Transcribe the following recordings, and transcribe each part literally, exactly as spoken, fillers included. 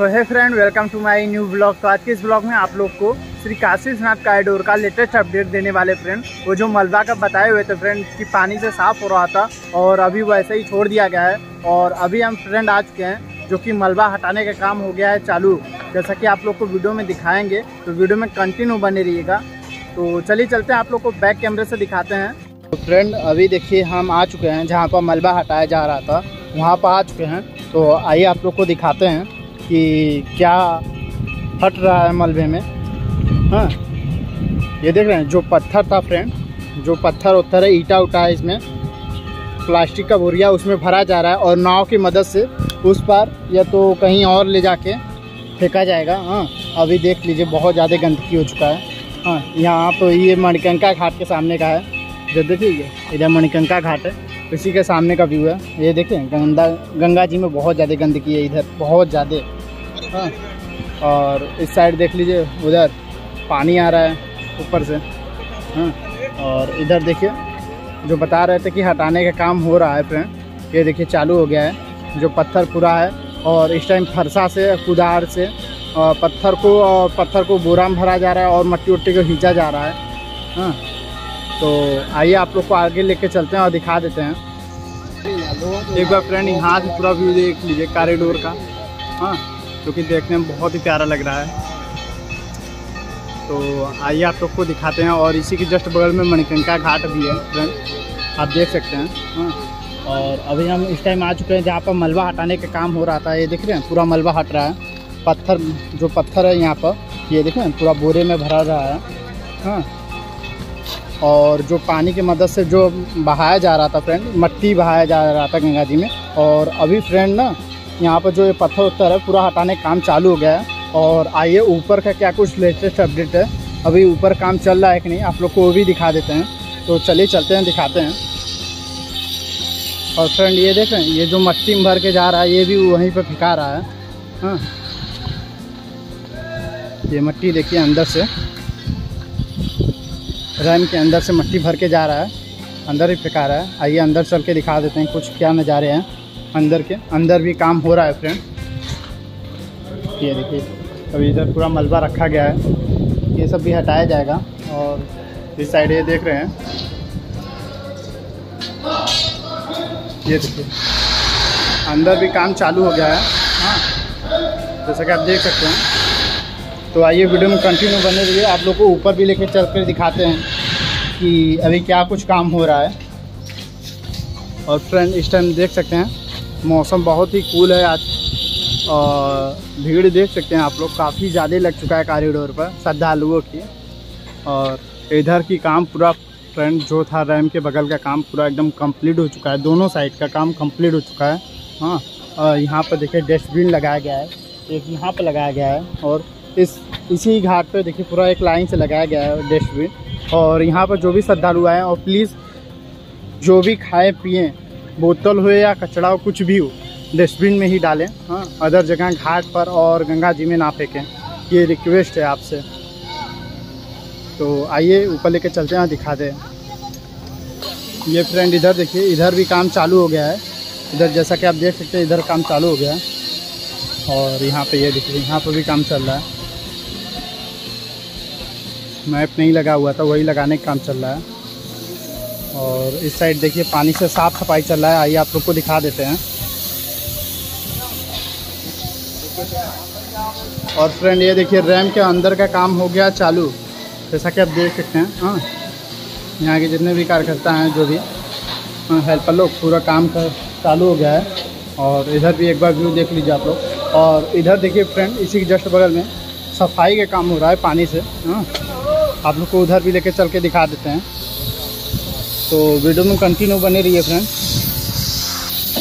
So hey friend, welcome to my new blog. तो आज के इस ब्लॉग में आप लोग को श्री काशी विश्वनाथ कॉरिडोर का लेटेस्ट अपडेट देने वाले फ्रेंड। वो जो मलबा का बताए हुए थे फ्रेंड कि पानी से साफ हो रहा था और अभी वैसे ही छोड़ दिया गया है, और अभी हम फ्रेंड आ चुके हैं जो कि मलबा हटाने का काम हो गया है चालू, जैसा कि आप लोग को वीडियो में दिखाएँगे। तो वीडियो में कंटिन्यू बने रहिएगा। तो चलिए चलते हैं, आप लोग को बैक कैमरे से दिखाते हैं। तो फ्रेंड अभी देखिए हम आ चुके हैं जहाँ पर मलबा हटाया जा रहा था, वहाँ पर आ चुके हैं। तो आइए आप लोग को दिखाते हैं कि क्या हट रहा है मलबे में। हाँ, ये देख रहे हैं जो पत्थर था फ्रेंड, जो पत्थर उत्थर है, ईटा उठा है, इसमें प्लास्टिक का बोरिया उसमें भरा जा रहा है और नाव की मदद से उस पार या तो कहीं और ले जाके फेंका जाएगा। हाँ, अभी देख लीजिए बहुत ज़्यादा गंदगी हो चुका है। हाँ, यहाँ तो ये मणिकंका घाट के सामने का है, जो देखिए इधर मणिकंका घाट है, इसी के सामने का व्यू है। ये देखें गंदा गंगा जी में बहुत ज़्यादा गंदगी है इधर, बहुत ज़्यादा। हाँ, और इस साइड देख लीजिए उधर पानी आ रहा है ऊपर से। हाँ, और इधर देखिए जो बता रहे थे कि हटाने का काम हो रहा है फ्रेंड, ये देखिए चालू हो गया है। जो पत्थर पूरा है और इस टाइम फरसा से कुदार से और पत्थर को और पत्थर को बोरा में भरा जा रहा है और मट्टी उट्टी को खींचा जा रहा है। हाँ, तो आइए आप लोग को आगे लेके चलते हैं और दिखा देते हैं एक बार फ्रेंड। यहाँ से पूरा व्यू देख लीजिए कॉरिडोर का। हाँ, जो कि देखने में बहुत ही प्यारा लग रहा है। तो आइए आप लोग को दिखाते हैं, और इसी के जस्ट बगल में मणिकंका घाट भी है फ्रेंड, आप देख सकते हैं। हाँ, और अभी हम इस टाइम आ चुके हैं जहाँ पर मलबा हटाने का काम हो रहा था। ये देख रहे हैं पूरा मलबा हट रहा है, पत्थर जो पत्थर है यहाँ पर, ये देख रहे हैं पूरा बोरे में भरा रहा है। हाँ, और जो पानी की मदद से जो बहाया जा रहा था फ्रेंड, मट्टी बहाया जा रहा था गंगा जी में। और अभी फ्रेंड ना यहाँ पर जो ये पत्थर उत्थर है पूरा हटाने का काम चालू हो गया है। और आइए ऊपर का क्या कुछ लेटेस्ट अपडेट है, अभी ऊपर काम चल रहा है कि नहीं, आप लोग को वो भी दिखा देते हैं। तो चलिए चलते हैं, दिखाते हैं। और फ्रेंड ये देखें, ये जो मट्टी में भर के जा रहा है ये भी वहीं पर फेंका रहा है। हाँ, ये मट्टी देखिए अंदर से रैम के अंदर से मट्टी भर के जा रहा है, अंदर ही फेंका रहा है। आइए अंदर चल के दिखा देते हैं कुछ क्या नज़ारे हैं अंदर के। अंदर भी काम हो रहा है फ्रेंड, ये देखिए अभी इधर पूरा मलबा रखा गया है, ये सब भी हटाया जाएगा। और इस साइड ये देख रहे हैं, ये देखिए अंदर भी काम चालू हो गया है। हाँ, जैसा कि आप देख सकते हैं। तो आइए वीडियो में कंटिन्यू बने रहिए, आप लोग को ऊपर भी लेके चल कर दिखाते हैं कि अभी क्या कुछ काम हो रहा है। और फ्रेंड इस टाइम देख सकते हैं मौसम बहुत ही कूल है आज, और भीड़ देख सकते हैं आप लोग काफ़ी ज़्यादा लग चुका है कॉरिडोर पर श्रद्धालुओं की। और इधर की काम पूरा फ्रेंड जो था रैम के बगल का काम पूरा एकदम कम्प्लीट हो चुका है, दोनों साइड का काम कम्प्लीट हो चुका है। हाँ, और यहाँ पर देखिए डस्टबिन लगाया गया है, एक यहाँ पर लगाया गया है, और इस इसी घाट पे देखिए पूरा एक लाइन से लगाया गया है डस्टबिन। और यहाँ पर जो भी श्रद्धालु आए और प्लीज़ जो भी खाएं पिएं, बोतल हो या कचरा हो कुछ भी हो, डस्टबिन में ही डालें। हाँ, अदर जगह घाट पर और गंगा जी में ना फेंकें, ये रिक्वेस्ट है आपसे। तो आइए ऊपर लेके चलते हैं, दिखा दें। ये फ्रेंड इधर देखिए, इधर भी काम चालू हो गया है। इधर जैसा कि आप देख सकते हैं इधर काम चालू हो गया है, और यहाँ पे ये देखिए यहाँ पर भी काम चल रहा है। मैप नहीं लगा हुआ था, वही लगाने का काम चल रहा है। और इस साइड देखिए पानी से साफ सफाई चल रहा है, आइए आप लोग को दिखा देते हैं। और फ्रेंड ये देखिए रैम के अंदर का काम हो गया चालू, जैसा कि आप देख सकते हैं। हाँ, यहाँ के जितने भी कार्यकर्ता हैं जो भी हेल्पर लोग, पूरा काम का चालू हो गया है। और इधर भी एक बार व्यू देख लीजिए आप लोग। और इधर देखिए फ्रेंड इसी के जस्ट बगल में सफाई का काम हो रहा है पानी से। हाँ, आप लोग को उधर भी लेके चल के दिखा देते हैं। तो वीडियो में कंटिन्यू बने रहिए फ्रेंड।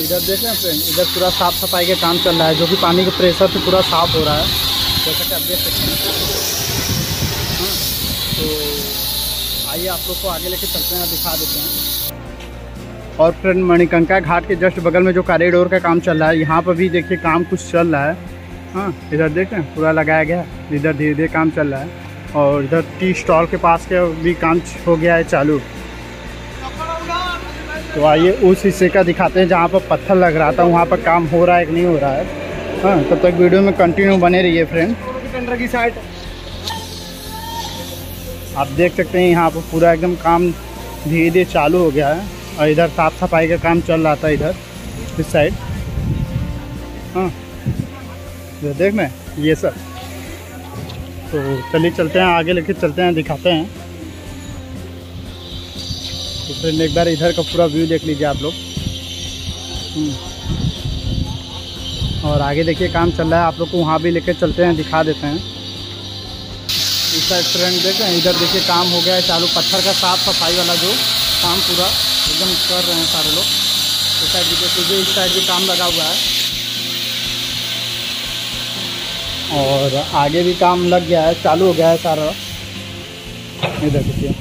इधर देख रहे हैं फ्रेंड, इधर पूरा साफ़ सफाई का काम चल रहा है, जो कि पानी के प्रेशर से पूरा साफ हो रहा है, जैसा कि आप देख सकते हैं। हाँ, तो आइए आप लोग को आगे लेके चलते हैं और दिखा देते हैं। और फ्रेंड मणिकंका घाट के जस्ट बगल में जो कॉरिडोर का काम चल रहा है, यहाँ पर भी देखिए काम कुछ चल रहा है। हाँ, इधर देख रहे हैं पूरा लगाया गया, इधर धीरे धीरे काम चल रहा है। और इधर टी स्टॉल के पास के भी काम हो गया है चालू। तो आइए उस हिस्से का दिखाते हैं जहाँ पर पत्थर लग रहा था, वहाँ पर काम हो रहा है कि नहीं हो रहा है। हाँ, तब तक वीडियो में कंटिन्यू बने रहिए फ्रेंड। कंडर की साइड आप देख सकते हैं, यहाँ पर पूरा एकदम काम धीरे धीरे चालू हो गया है और इधर साफ सफाई का काम चल रहा था इधर इस साइड। हाँ देख मैं ये सब, तो चलिए चलते हैं आगे, लेके चलते हैं दिखाते हैं। तो फिर एक बार इधर का पूरा व्यू देख लीजिए आप लोग, और आगे देखिए काम चल रहा है। आप लोग को वहाँ भी लेके चलते हैं, दिखा देते हैं इस साइड। फ्रेंड देख रहे हैं इधर देखिए काम हो गया है चालू, पत्थर का साफ सफाई वाला जो काम पूरा एकदम कर रहे हैं सारे लोग। इस साइड भी इस साइड भी काम लगा हुआ है और आगे भी काम लग गया है, चालू हो गया है सारा। इधर देखिए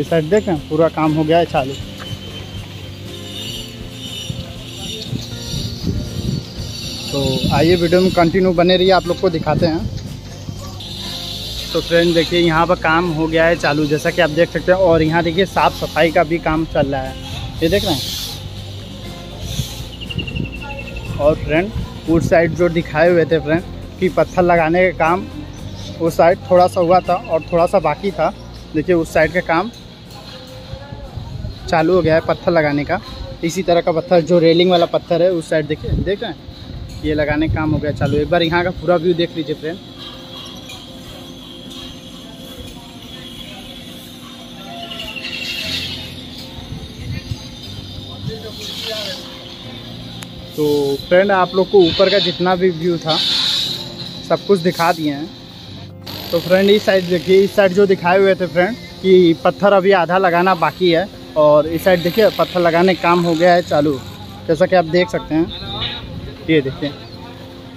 इस साइड देखें पूरा काम हो गया है चालू। तो आइए वीडियो में कंटिन्यू बने रहिए, आप लोग को दिखाते हैं। तो फ्रेंड देखिए यहाँ पर काम हो गया है चालू, जैसा कि आप देख सकते हैं, और यहाँ देखिए साफ़ सफाई का भी काम चल रहा है, ये देख रहे हैं। और फ्रेंड उस साइड जो दिखाए हुए थे फ्रेंड कि पत्थर लगाने का काम उस साइड थोड़ा सा हुआ था और थोड़ा सा बाकी था, देखिए उस साइड का काम चालू हो गया है पत्थर लगाने का। इसी तरह का पत्थर जो रेलिंग वाला पत्थर है उस साइड देखिए, देख रहे हैं ये लगाने का काम हो गया चालू। एक बार यहाँ का पूरा व्यू देख लीजिए फ्रेंड। तो फ्रेंड आप लोग को ऊपर का जितना भी व्यू था सब कुछ दिखा दिए हैं। तो फ्रेंड इस साइड देखिए, इस साइड जो दिखाए हुए थे फ्रेंड कि पत्थर अभी आधा लगाना बाकी है, और इस साइड देखिए पत्थर लगाने का काम हो गया है चालू, जैसा कि आप देख सकते हैं। ये देखिए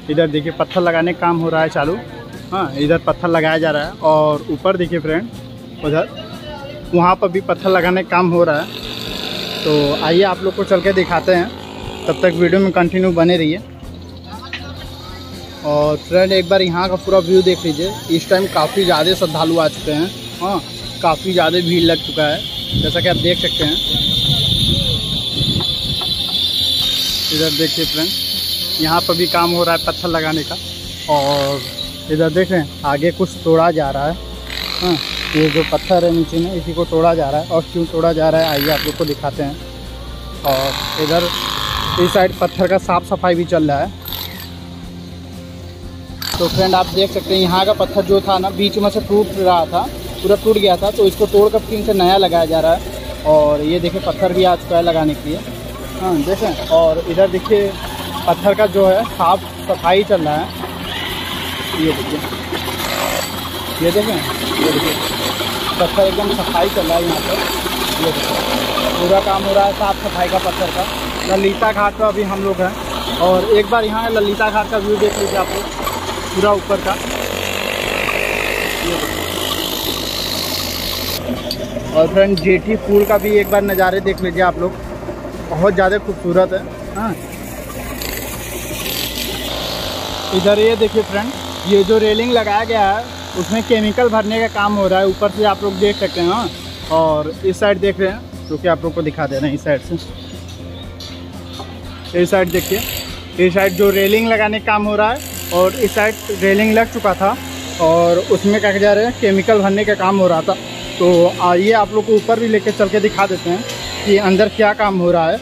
इधर देखिए पत्थर लगाने का काम हो रहा है चालू। हाँ इधर पत्थर लगाया जा रहा है, और ऊपर देखिए फ्रेंड उधर वहाँ पर भी पत्थर लगाने का काम हो रहा है। तो आइए आप लोग को चल के दिखाते हैं, तब तक वीडियो में कंटिन्यू बने रहिए। और फ्रेंड एक बार यहाँ का पूरा व्यू देख लीजिए। इस टाइम काफ़ी ज़्यादा श्रद्धालु आ चुके हैं, हाँ काफ़ी ज़्यादा भीड़ लग चुका है, जैसा कि आप देख सकते हैं। इधर देखिए फ्रेंड यहाँ पर भी काम हो रहा है पत्थर लगाने का, और इधर देख रहे हैं आगे कुछ तोड़ा जा रहा है। हाँ ये जो पत्थर है नीचे में इसी को तोड़ा जा रहा है, और क्यों तोड़ा जा रहा है आइए आप लोग को दिखाते हैं। और इधर इस साइड पत्थर का साफ सफाई भी चल रहा है। तो फ्रेंड आप देख सकते हैं यहाँ का पत्थर जो था ना बीच में से टूट रहा था, पूरा टूट गया था, तो इसको तोड़कर फिर से नया लगाया जा रहा है। और ये देखिए पत्थर भी आ चुका है लगाने के लिए, हाँ देखें। और इधर देखिए पत्थर का जो है साफ सफाई चल रहा है, ये देखिए ये देखें ये देखिए पत्थर एकदम सफाई चल रहा है यहाँ पर, ये देखिए पूरा काम हो रहा है साफ सफाई का पत्थर का। ललिता घाट पर अभी हम लोग हैं, और एक बार यहाँ ललिता घाट का व्यू देख लीजिए आप लोग पूरा ऊपर का। और फ्रेंड जेठी पुल का भी एक बार नज़ारे देख लीजिए आप लोग, बहुत ज़्यादा खूबसूरत है। हाँ इधर ये देखिए फ्रेंड ये जो रेलिंग लगाया गया है उसमें केमिकल भरने का काम हो रहा है, ऊपर से आप लोग देख सकते हैं। हाँ और इस साइड देख रहे हैं, जो कि आप लोग को दिखा दे रहे हैं इस साइड से। इस साइड देखिए इस साइड जो रेलिंग लगाने का काम हो रहा है, और इस साइड रेलिंग लग चुका था और उसमें क्या जा रहा है केमिकल भरने का काम हो रहा था। तो आइए आप लोग को ऊपर भी लेके चल के दिखा देते हैं कि अंदर क्या काम हो रहा है।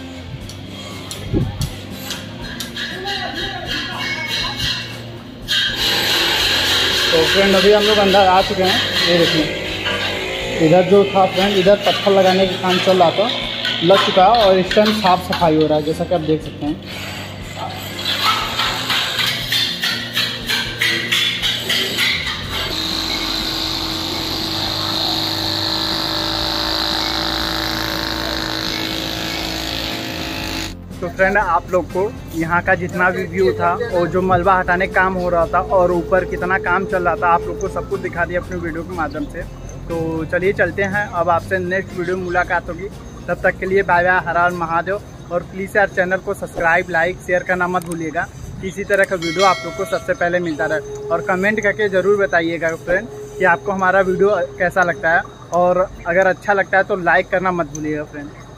तो फ्रेंड अभी हम लोग अंदर आ चुके हैं, ये देखिए इधर जो था फ्रेंड इधर पत्थर लगाने का काम चल रहा था, लग चुका है, और इस टाइम साफ सफाई हो रहा है जैसा कि आप देख सकते हैं। तो फ्रेंड आप लोग को यहाँ का जितना भी व्यू था और जो मलबा हटाने का काम हो रहा था और ऊपर कितना काम चल रहा था आप लोग को सब कुछ दिखा दिया अपने वीडियो के माध्यम से। तो चलिए चलते हैं, अब आपसे नेक्स्ट वीडियो में मुलाकात होगी, तब तक के लिए बाय बाय, हर हर महादेव। और प्लीज़ यार चैनल को सब्सक्राइब लाइक शेयर करना मत भूलिएगा, इसी तरह का वीडियो आप लोग को सबसे पहले मिलता रहे। और कमेंट करके ज़रूर बताइएगा फ्रेंड कि आपको हमारा वीडियो कैसा लगता है, और अगर अच्छा लगता है तो लाइक करना मत भूलिएगा फ्रेंड।